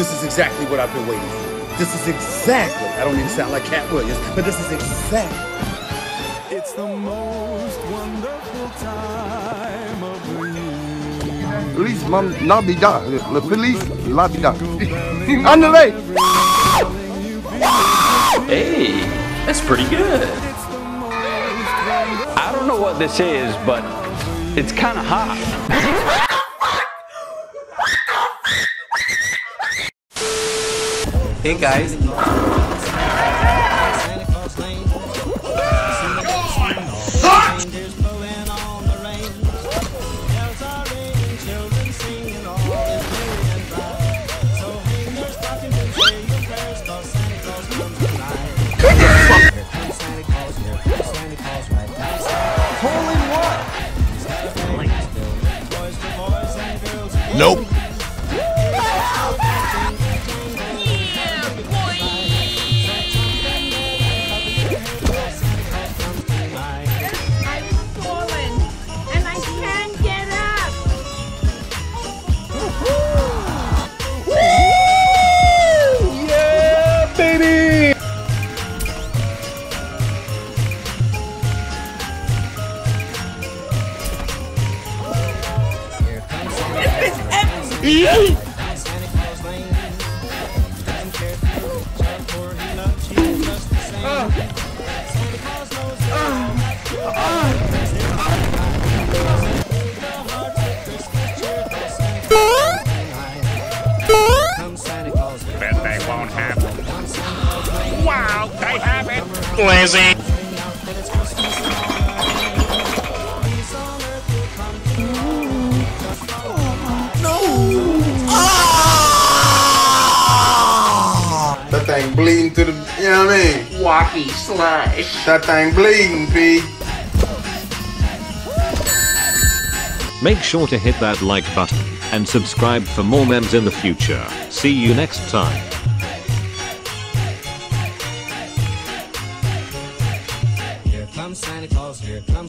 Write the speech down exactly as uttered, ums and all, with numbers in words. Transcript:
This is exactly what I've been waiting for. This is exactly, I don't even sound like Cat Williams, but this is exactly. It's the most wonderful time of the year. Feliz Navidad. Feliz Navidad. Underlay. Hey, that's pretty good. I don't know what this is, but it's kind of hot. Hey guys. Holy what? Nope. Yeah. But they won't have it. Wow, they have it. Lazy. Bleeding to the, you know what I mean? Wacky slash. That thing bleeding, P. Make sure to hit that like button and subscribe for more memes in the future. See you next time. Here comes Santa Claus, here comes